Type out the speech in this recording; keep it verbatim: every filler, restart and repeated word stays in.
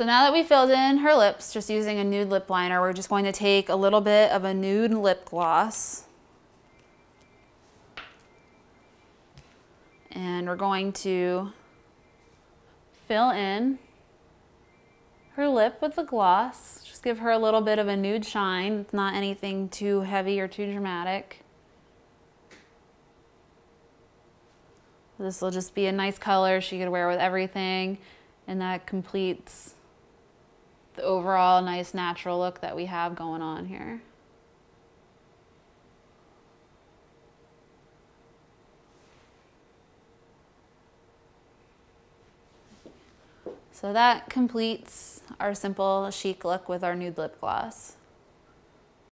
So now that we filled in her lips, just using a nude lip liner, we're just going to take a little bit of a nude lip gloss. And we're going to fill in her lip with the gloss. Just give her a little bit of a nude shine. It's not anything too heavy or too dramatic. This will just be a nice color she could wear with everything, and that completes the overall nice natural look that we have going on here. So that completes our simple chic look with our nude lip gloss.